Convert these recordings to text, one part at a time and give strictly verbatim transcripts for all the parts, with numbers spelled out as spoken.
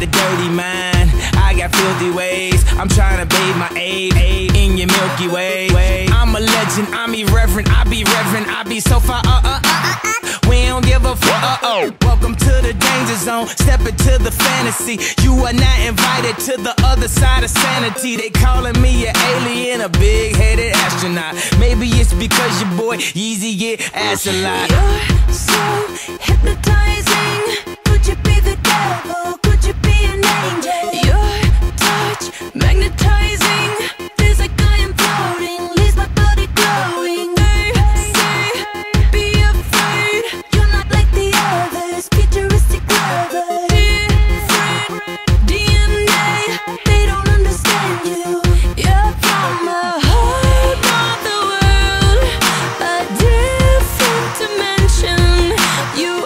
A dirty mind, I got filthy ways. I'm trying to bathe my aid in your Milky Way. I'm a legend, I'm irreverent, I be reverent, I be so far. Uh, uh, uh, uh, we don't give a fuck. Uh oh. Welcome to the danger zone. Step into the fantasy. You are not invited to the other side of sanity. They calling me an alien, a big-headed astronaut. Maybe it's because your boy Yeezy get ass a lot. You're so hypnotizing. Could you be the devil? Could you be an angel? Your touch, magnetizing. Feels like I am floating. Leaves my body glowing. They say, be afraid. You're not like the others. Futuristic lover. Different D N A. They don't understand you. You're from a whole other world, a different dimension. You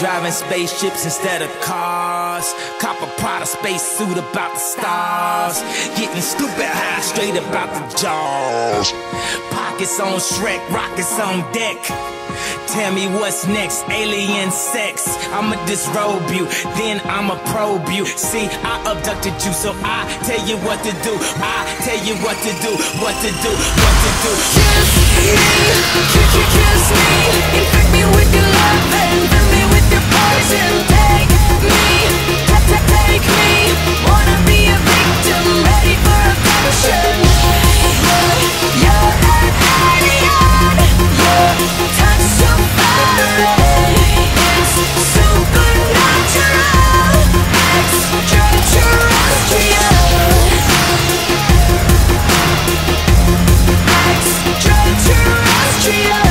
driving spaceships instead of cars. Cop a Prada space suit about the stars. Getting stupid high straight about the jaws. Pockets on Shrek, rockets on deck. Tell me what's next, alien sex. I'ma disrobe you, then I'ma probe you. See, I abducted you, so I tell you what to do. I tell you what to do, what to do, what to do. Kiss me, kiss me, kiss me. Infect me with your love and fill me with your poison. Take me, take me. Wanna be a victim, ready for affection. You're an idiot. You're touch so far away. It's supernatural, extraterrestrial, extraterrestrial, extraterrestrial.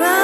right.